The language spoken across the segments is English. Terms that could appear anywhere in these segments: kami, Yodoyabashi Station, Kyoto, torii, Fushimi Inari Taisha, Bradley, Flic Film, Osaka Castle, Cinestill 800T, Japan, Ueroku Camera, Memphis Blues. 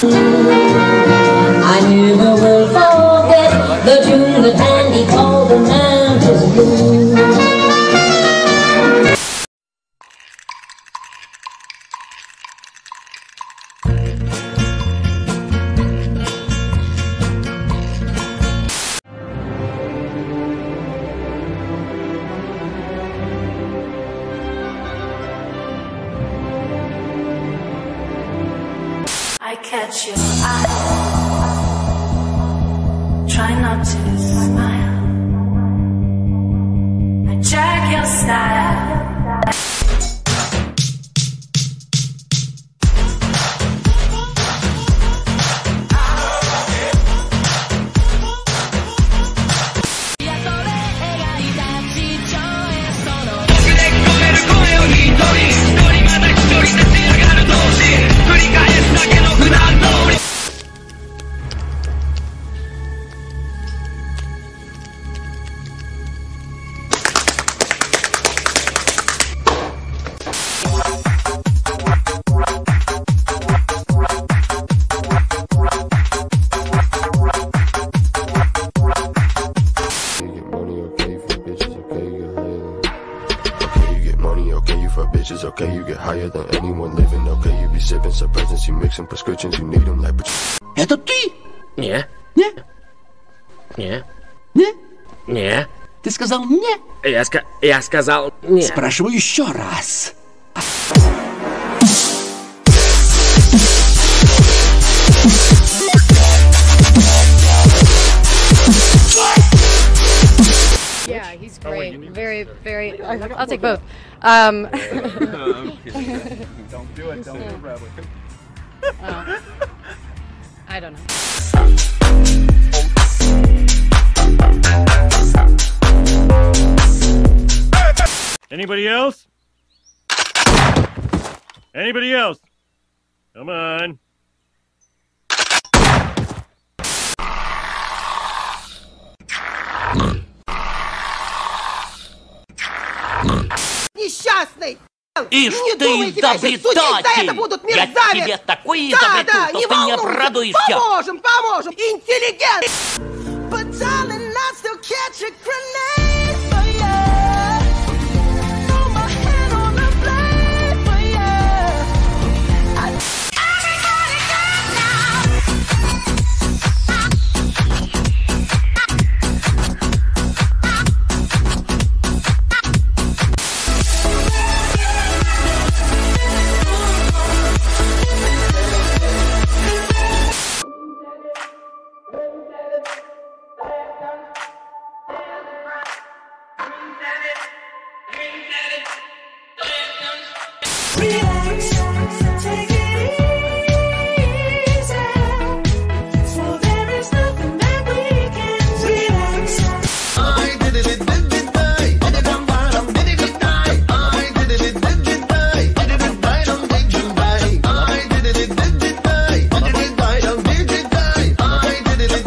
I never will forget the tune that Andy called the Memphis Blues. I catch your eye, try not to smile, I check your style. Okay, you get higher than anyone living. Okay, you be sipping suppressants, you mixing prescriptions, you need them like. Это ты? Не. Не. Не. Не. Не. Ты сказал не. Я сказал не. Спрашиваю еще раз. Yeah, he's great. Oh, wait, very. I'll take both. Don't do it. Don't do it, Bradley. I don't know. Anybody else? Anybody else? Come on. Несчастный! Ишь не ты, думайте, изобретатель! Это будут мерзавец. Я тебе такой изобрету, да, что не ты не обрадуешься! Поможем, поможем! Интеллигент! Relax, take it easy, so there is nothing that we can do. Relax. I did it, I didn't buy them, didn't die. I did it, I didn't buy them, didn't die. I did it, I didn't buy them, didn't die. I did it, I didn't buy them.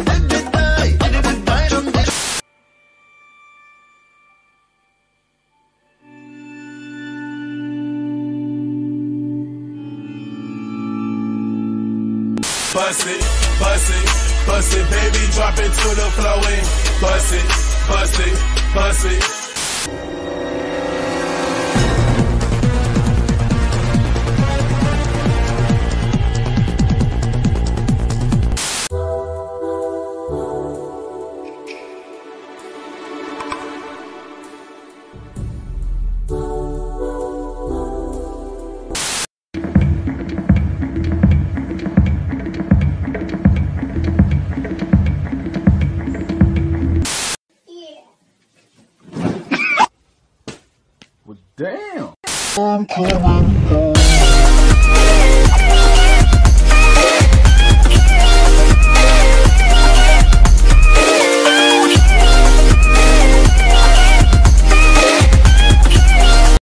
Bust it, baby, drop it to the floor and bust it, bust it, bust it. Damn!